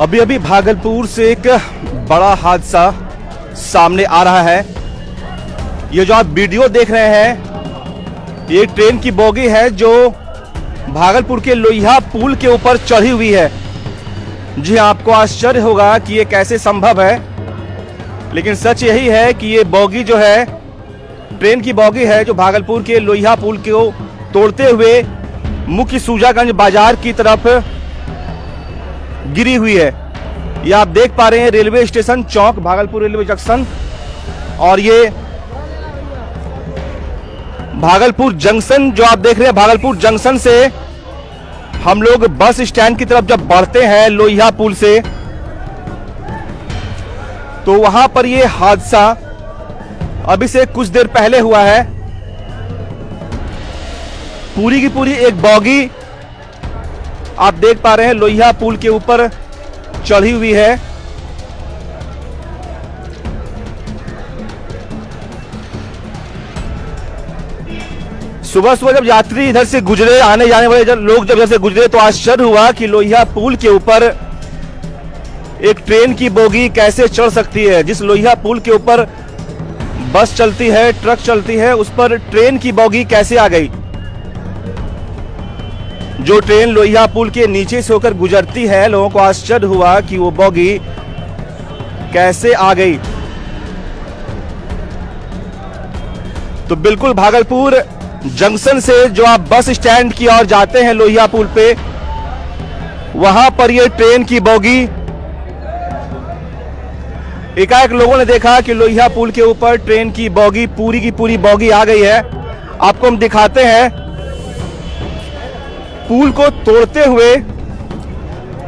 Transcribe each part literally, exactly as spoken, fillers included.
अभी अभी भागलपुर से एक बड़ा हादसा सामने आ रहा है। ये जो आप वीडियो देख रहे हैं, ये ट्रेन की बोगी है जो भागलपुर के लोहिया पुल के ऊपर चढ़ी हुई है। जी आपको आश्चर्य होगा कि ये कैसे संभव है, लेकिन सच यही है कि ये बोगी जो है, ट्रेन की बोगी है जो भागलपुर के लोहिया पुल को तोड़ते हुए मुख्य सूजागंज बाजार की तरफ गिरी हुई है। ये आप देख पा रहे हैं रेलवे स्टेशन चौक, भागलपुर रेलवे जंक्शन, और ये भागलपुर जंक्शन जो आप देख रहे हैं, भागलपुर जंक्शन से हम लोग बस स्टैंड की तरफ जब बढ़ते हैं लोहिया पुल से, तो वहां पर ये हादसा अभी से कुछ देर पहले हुआ है। पूरी की पूरी एक बॉगी आप देख पा रहे हैं लोहिया पुल के ऊपर चढ़ी हुई है। सुबह सुबह जब यात्री इधर से गुजरे, आने जाने वाले जब लोग जब इधर से गुजरे, तो आश्चर्य हुआ कि लोहिया पुल के ऊपर एक ट्रेन की बोगी कैसे चढ़ सकती है। जिस लोहिया पुल के ऊपर बस चलती है, ट्रक चलती है, उस पर ट्रेन की बोगी कैसे आ गई। जो ट्रेन लोहिया पुल के नीचे से होकर गुजरती है, लोगों को आश्चर्य हुआ कि वो बोगी कैसे आ गई। तो बिल्कुल भागलपुर जंक्शन से जो आप बस स्टैंड की ओर जाते हैं लोहिया पुल पे, वहां पर ये ट्रेन की बोगी एकाएक लोगों ने देखा कि लोहिया पुल के ऊपर ट्रेन की बोगी, पूरी की पूरी बोगी आ गई है। आपको हम दिखाते हैं पुल को तोड़ते हुए,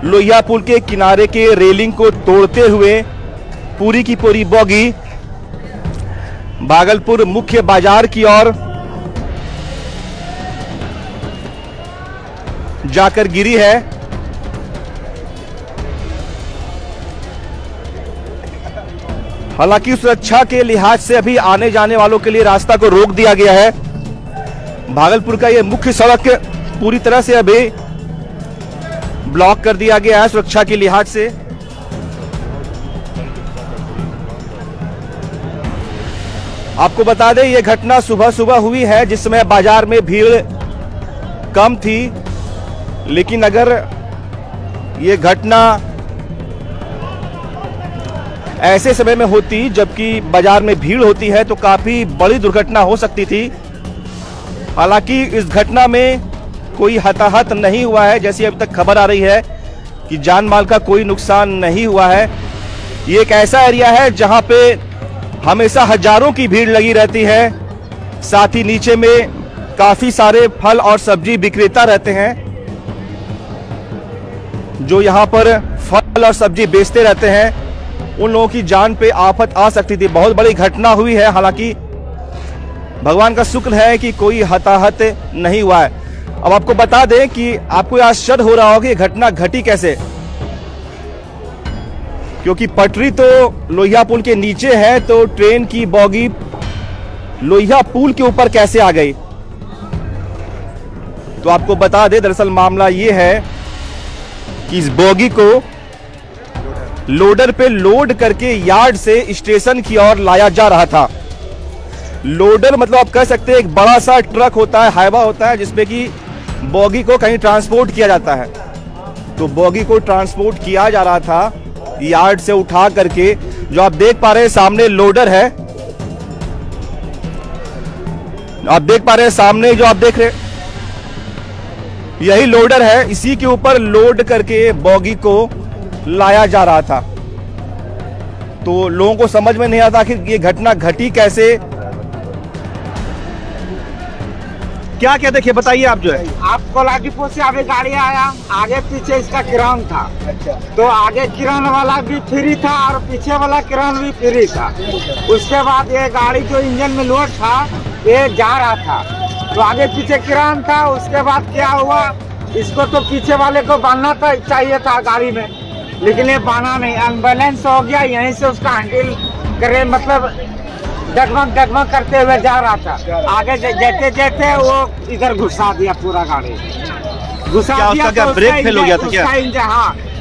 लोहिया पुल के किनारे के रेलिंग को तोड़ते हुए पूरी की पूरी बोगी भागलपुर मुख्य बाजार की ओर जाकर गिरी है। हालांकि सुरक्षा के लिहाज से अभी आने जाने वालों के लिए रास्ता को रोक दिया गया है। भागलपुर का यह मुख्य सड़क पूरी तरह से अभी ब्लॉक कर दिया गया है सुरक्षा के लिहाज से। आपको बता दें यह घटना सुबह सुबह हुई है, जिस समय बाजार में भीड़ कम थी, लेकिन अगर ये घटना ऐसे समय में होती जबकि बाजार में भीड़ होती है, तो काफी बड़ी दुर्घटना हो सकती थी। हालांकि इस घटना में कोई हताहत नहीं हुआ है, जैसी अब तक खबर आ रही है कि जान माल का कोई नुकसान नहीं हुआ है। ये एक ऐसा एरिया है जहां पे हमेशा हजारों की भीड़ लगी रहती है, साथ ही नीचे में काफी सारे फल और सब्जी विक्रेता रहते हैं जो यहां पर फल और सब्जी बेचते रहते हैं। उन लोगों की जान पे आफत आ सकती थी। बहुत बड़ी घटना हुई है, हालांकि भगवान का शुक्र है कि कोई हताहत नहीं हुआ है। अब आपको बता दें कि आपको आश्चर्य हो रहा होगा कि घटना घटी कैसे, क्योंकि पटरी तो लोहिया पुल के नीचे है, तो ट्रेन की बोगी लोहिया पुल के ऊपर कैसे आ गई। तो आपको बता दें दरअसल मामला ये है कि इस बोगी को लोडर पे लोड करके यार्ड से स्टेशन की ओर लाया जा रहा था। लोडर मतलब आप कह सकते हैं एक बड़ा सा ट्रक होता है, हाइवा होता है, जिसमें कि बोगी को कहीं ट्रांसपोर्ट किया जाता है। तो बोगी को ट्रांसपोर्ट किया जा रहा था यार्ड से उठा करके। जो आप देख पा रहे हैं सामने लोडर है, आप देख पा रहे हैं सामने जो आप देख रहे हैं यही लोडर है, इसी के ऊपर लोड करके बोगी को लाया जा रहा था। तो लोगों को समझ में नहीं आता कि ये घटना घटी कैसे। क्या क्या देखिए बताइए आप जो है आप कोलाडीपुर से आगे गाड़ी आया, आगे पीछे इसका किरान था। अच्छा। तो आगे किरान वाला भी फ्री था और पीछे वाला किरान भी फ्री था। उसके बाद ये गाड़ी जो इंजन में लोड था ये जा रहा था, तो आगे पीछे किरान था। उसके बाद क्या हुआ, इसको तो पीछे वाले को बांधना था, चाहिए था गाड़ी में, लेकिन ये बांधा नहीं, अनबैलेंस हो गया। यहीं से उसका हैंडल करे, मतलब डगमग डगमग करते हुए जा रहा था। आगे जाते जाते वो इधर घुसा दिया, पूरा गाड़ी घुसा दिया। तो उसका ब्रेक फेल हो गया था क्या? हाँ,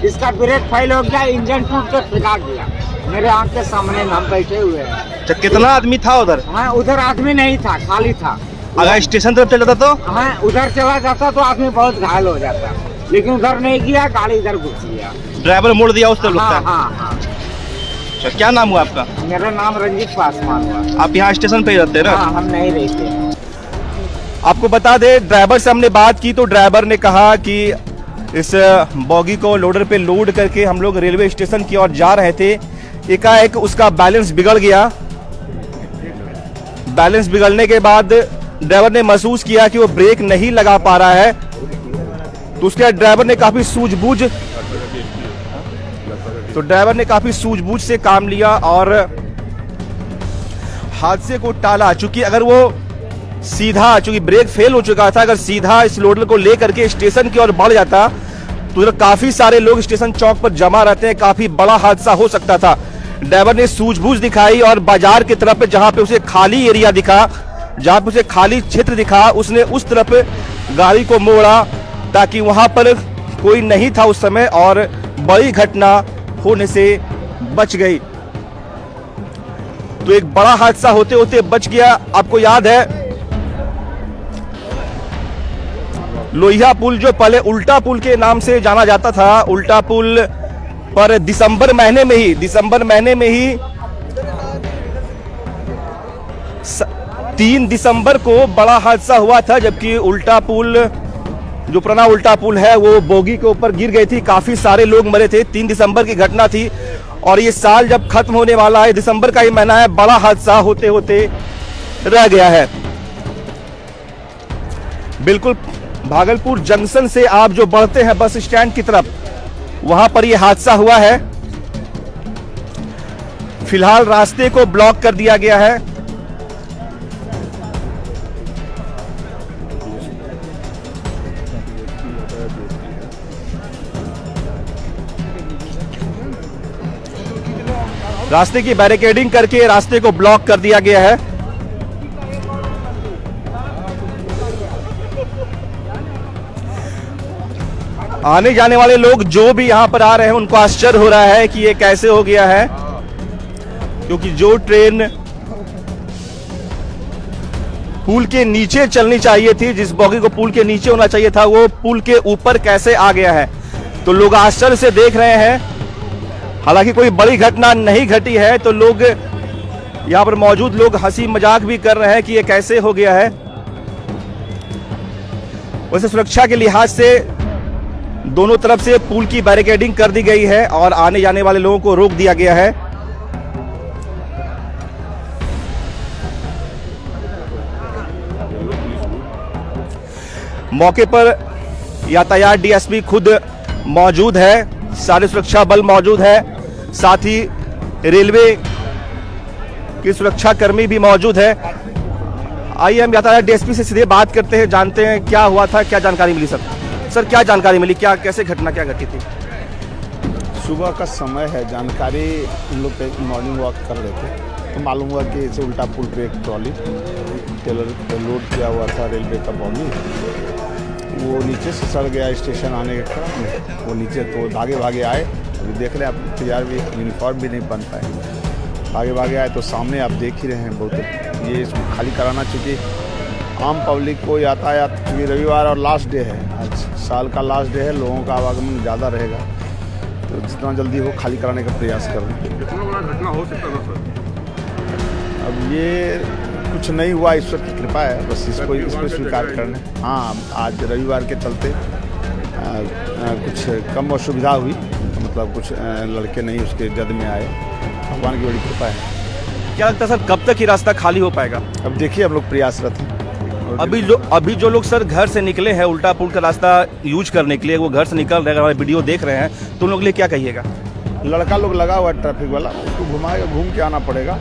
इसका ब्रेक फेल हो गया, इंजन टूट कर फेंका गया मेरे आँख के सामने। हम बैठे हुए हैं। तो कितना आदमी था उधर? हाँ, उधर आदमी नहीं था, खाली था। अगर स्टेशन तरफ चला जाता तो? हाँ, उधर चला जाता तो आदमी बहुत घायल हो जाता, लेकिन उधर नहीं गया, गाड़ी इधर घुस गया, ड्राइवर मोड़ दिया उस तरफ। हाँ, हाँ, हाँ। अच्छा, क्या नाम हुआ आपका? मेरा नाम रंजीत पासवान हुआ। आप यहाँ स्टेशन पे रहते ना? हाँ, हम नहीं रहते। आपको बता दें, ड्राइवर से हमने बात की तो ड्राइवर ने कहा कि इस बॉगी को लोडर पे लोड करके हम लोग रेलवे स्टेशन की ओर जा रहे थे, एकाएक उसका बैलेंस बिगड़ गया। बैलेंस बिगड़ने के बाद ड्राइवर ने महसूस किया कि वो ब्रेक नहीं लगा पा रहा है, तो उसके बाद ड्राइवर ने काफ़ी सूझबूझ तो ड्राइवर ने काफ़ी सूझबूझ से काम लिया और हादसे को टाला। चूंकि अगर वो सीधा, चूंकि ब्रेक फेल हो चुका था, अगर सीधा इस लोडर को लेकर के स्टेशन की ओर बढ़ जाता तो उधर काफ़ी सारे लोग स्टेशन चौक पर जमा रहते हैं, काफ़ी बड़ा हादसा हो सकता था। ड्राइवर ने सूझबूझ दिखाई और बाजार की तरफ जहाँ पे उसे खाली एरिया दिखा, जहाँ पे उसे खाली क्षेत्र दिखा, उसने उस तरफ गाड़ी को मोड़ा ताकि वहाँ पर कोई नहीं था उस समय और बड़ी घटना होने से बच गई। तो एक बड़ा हादसा होते होते बच गया। आपको याद है लोहिया पुल, जो पहले उल्टा पुल के नाम से जाना जाता था, उल्टा पुल पर दिसंबर महीने में ही दिसंबर महीने में ही तीन दिसंबर को बड़ा हादसा हुआ था, जबकि उल्टा पुल, जो पुराना उल्टा पुल है, वो बोगी के ऊपर गिर गई थी, काफी सारे लोग मरे थे। तीन दिसंबर की घटना थी और ये साल जब खत्म होने वाला है, दिसंबर का ही महीना है, बड़ा हादसा होते होते रह गया है। बिल्कुल भागलपुर जंक्शन से आप जो बढ़ते हैं बस स्टैंड की तरफ, वहां पर यह हादसा हुआ है। फिलहाल रास्ते को ब्लॉक कर दिया गया है। रास्ते की बैरिकेडिंग करके रास्ते को ब्लॉक कर दिया गया है। आने जाने वाले लोग जो भी यहाँ पर आ रहे हैं, उनको आश्चर्य हो रहा है कि ये कैसे हो गया है, क्योंकि जो ट्रेन पुल के नीचे चलनी चाहिए थी, जिस बॉगी को पुल के नीचे होना चाहिए था, वो पुल के ऊपर कैसे आ गया है, तो लोग आश्चर्य से देख रहे हैं। हालांकि कोई बड़ी घटना नहीं घटी है, तो लोग यहाँ पर मौजूद लोग हंसी मजाक भी कर रहे हैं कि ये कैसे हो गया है। वैसे सुरक्षा के लिहाज से दोनों तरफ से पुल की बैरिकेडिंग कर दी गई है और आने जाने वाले लोगों को रोक दिया गया है। मौके पर यातायात डी एस पी खुद मौजूद है, सारे सुरक्षा बल मौजूद है, साथ ही रेलवे के सुरक्षाकर्मी भी मौजूद है। आइए हम यातायात डी एस पी से सीधे बात करते हैं, जानते हैं क्या हुआ था, क्या जानकारी मिली। सर सर क्या जानकारी मिली, क्या कैसे घटना क्या घटी थी? सुबह का समय है, जानकारी हम लोग मॉर्निंग वॉक कर रहे थे तो मालूम हुआ कि इसे उल्टा पुल पर एक ट्रॉली टेलर लोड किया हुआ था, रेलवे का बॉगी, वो नीचे से सड़ गया स्टेशन आने के क्रम। वो नीचे तो भागे भागे आए, अभी देख रहे हैं आप, तैयार भी यूनिफॉर्म भी नहीं पहन पाए, भागे भागे आए तो सामने आप देख ही रहे हैं। बहुत ये इसको खाली कराना, चूँकि आम पब्लिक को यातायात, क्योंकि रविवार और लास्ट डे है, आज साल का लास्ट डे है, लोगों का आवागमन ज़्यादा रहेगा, तो जितना जल्दी हो खाली कराने का प्रयास करें। कितना बड़ा घटना हो सकता है सर? अब ये कुछ नहीं हुआ, ईश्वर की कृपा है, बस इसको इसको स्वीकार करना। हाँ, आज रविवार के चलते आ, आ, कुछ कम असुविधा हुई, मतलब कुछ आ, लड़के नहीं उसके जद में आए, भगवान की बड़ी कृपा है। क्या लगता है सर, कब तक ये रास्ता खाली हो पाएगा? अब देखिए, हम लोग प्रयासरत हैं। अभी जो अभी जो लोग सर घर से निकले हैं उल्टा पुल का रास्ता यूज करने के लिए, वो घर से निकल रहे हैं, हमारे वीडियो देख रहे हैं, तो उन लोगों के लिए क्या कहिएगा? लड़का लोग लगा हुआ ट्रैफिक वाला, उसको घुमाएगा, घूम के आना पड़ेगा।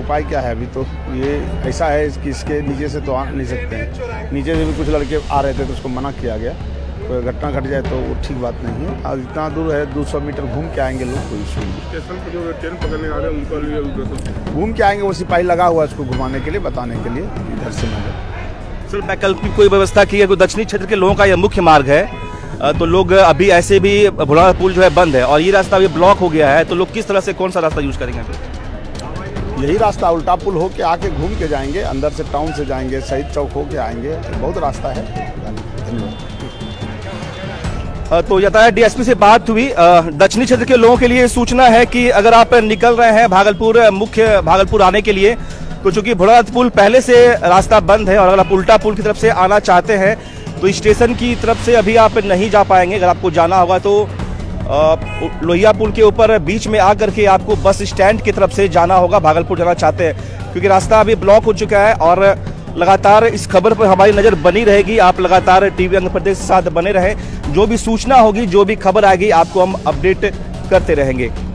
उपाय क्या है? अभी तो ये ऐसा है कि इसके नीचे से तो आ नहीं सकते हैं, नीचे से भी कुछ लड़के आ रहे थे तो उसको मना किया गया, कोई घटना घट जाए तो वो ठीक बात नहीं है। और इतना दूर है, दो सौ मीटर घूम के आएंगे लोग, कोई इशू नहीं। स्टेशन पर जो ट्रेन पकड़ने आ रहे हैं उनका लिए घूम के आएंगे, वो सिपाही लगा हुआ है उसको घुमाने के लिए, बताने के लिए इधर से। मैंने वैकल्पिक कोई व्यवस्था की है? दक्षिणी क्षेत्र के लोगों का यह मुख्य मार्ग है, तो लोग अभी ऐसे भी भुलाड़ा पुल जो है बंद है और ये रास्ता अभी ब्लॉक हो गया है, तो लोग किस तरह से कौन सा रास्ता यूज करेंगे? यही रास्ता उल्टा पुल होके आके घूम के जाएंगे, अंदर से टाउन से जाएंगे, शहीद चौक होके आएंगे, बहुत रास्ता है। धन्यवाद। तो यातायात डीएसपी से बात हुई। दक्षिणी क्षेत्र के लोगों के लिए सूचना है कि अगर आप निकल रहे हैं भागलपुर, मुख्य भागलपुर आने के लिए, तो चूंकि भुलाड़ा पुल पहले से रास्ता बंद है और अगर आप उल्टा पुल की तरफ से आना चाहते हैं तो स्टेशन की तरफ से अभी आप नहीं जा पाएंगे। अगर आपको जाना होगा तो लोहिया पुल के ऊपर बीच में आकर के आपको बस स्टैंड की तरफ से जाना होगा, भागलपुर जाना चाहते हैं, क्योंकि रास्ता अभी ब्लॉक हो चुका है। और लगातार इस खबर पर हमारी नज़र बनी रहेगी, आप लगातार टीवी आंध्र प्रदेश के साथ बने रहें, जो भी सूचना होगी, जो भी खबर आएगी, आपको हम अपडेट करते रहेंगे।